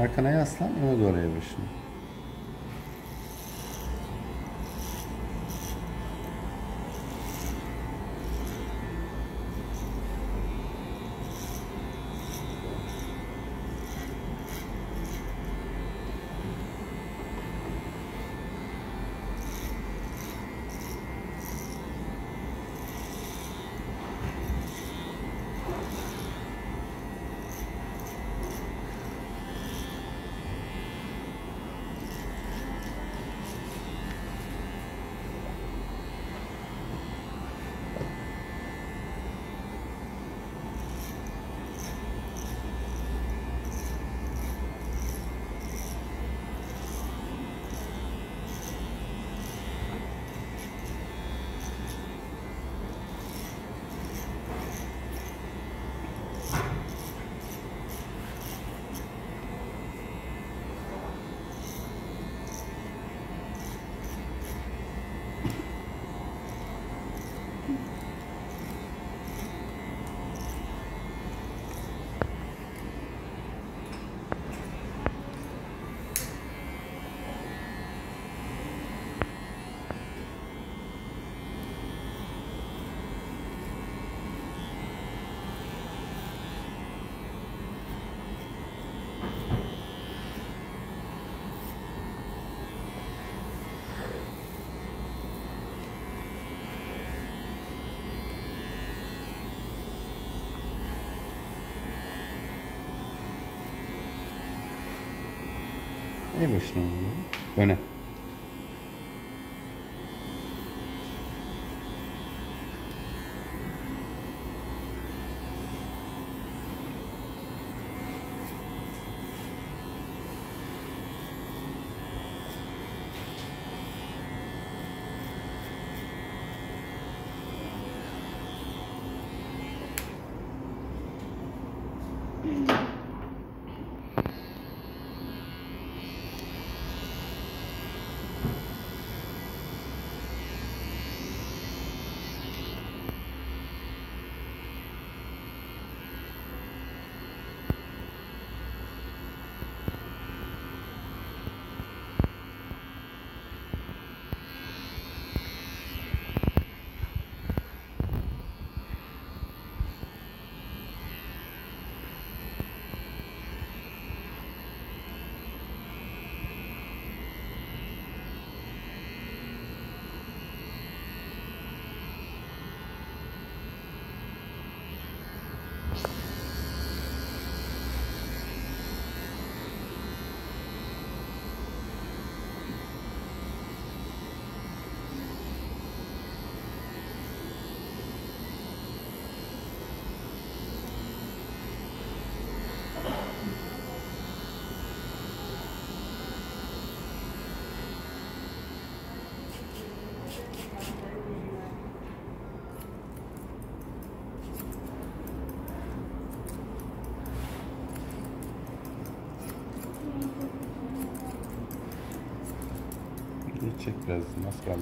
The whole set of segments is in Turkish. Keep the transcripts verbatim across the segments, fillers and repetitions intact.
Arkana yaslan, öne doğru eğil başını. Ne başına öne. Çek biraz, nasıl kaldı?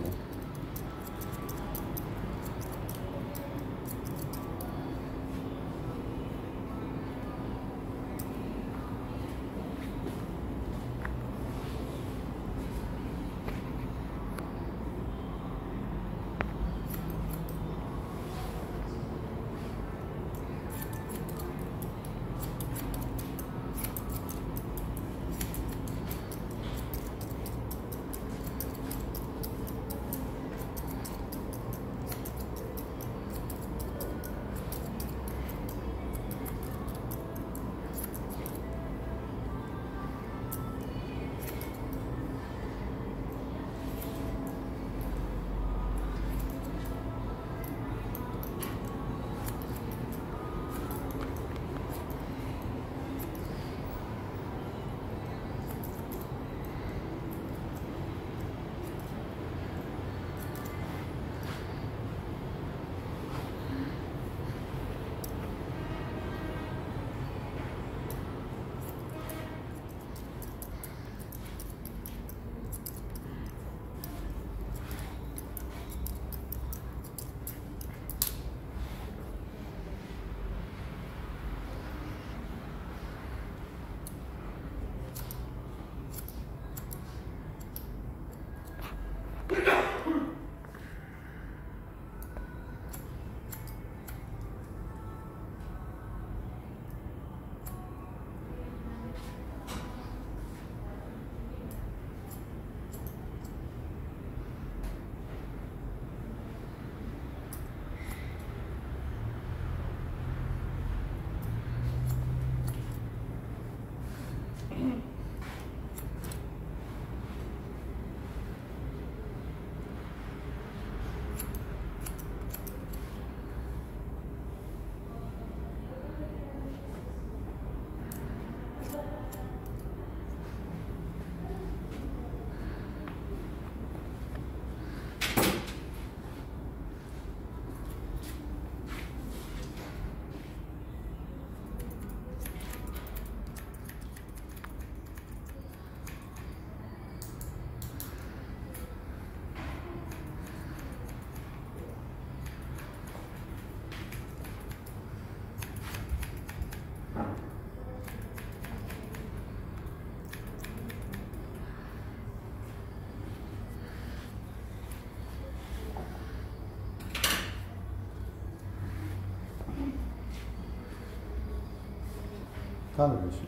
Tanrıyorsun.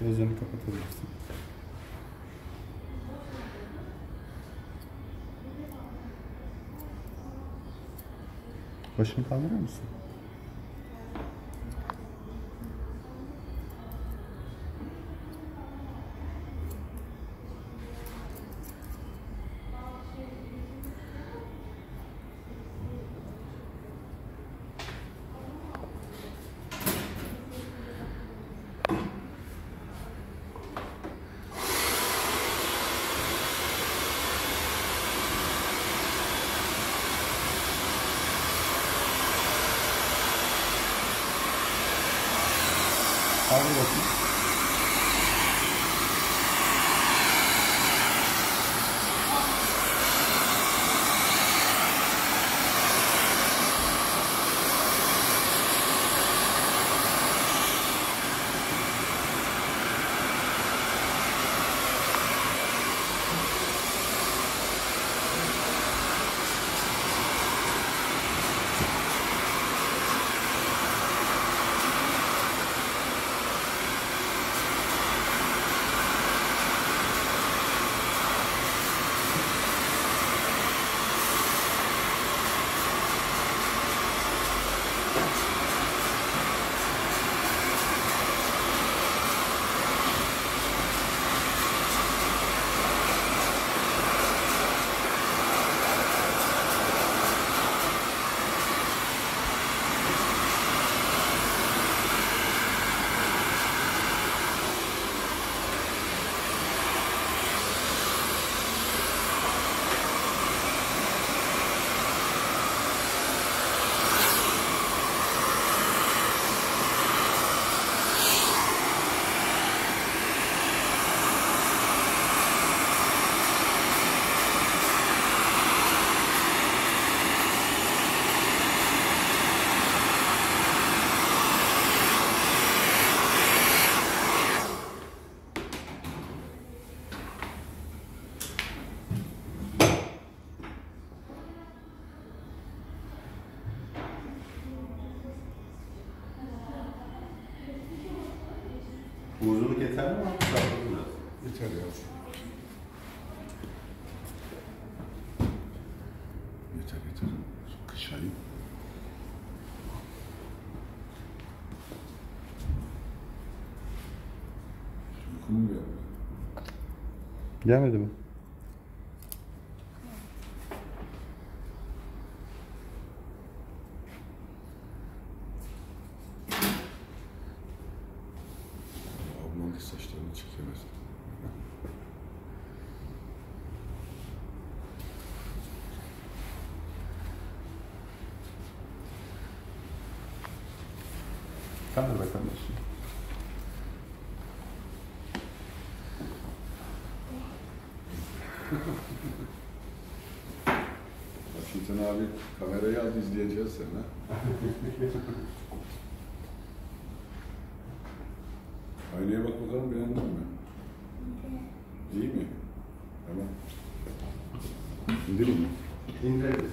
Gözlerini kapatabilirsin. Başını kaldırır mısın? Kaldır bakayım. Uzunluk yeterli mi? Yeterli yavrum. Yeter yeter. Kış ayı. Uykum geldi. Gelmedi mi? Saçlarını çekemez. Kaldır bakalım. Başımdan abi kamerayı al, izleyeceğiz seni. Aynaya bak bakalım, beğendin mi? İyi mi? Tamam. İndir mi? İndir.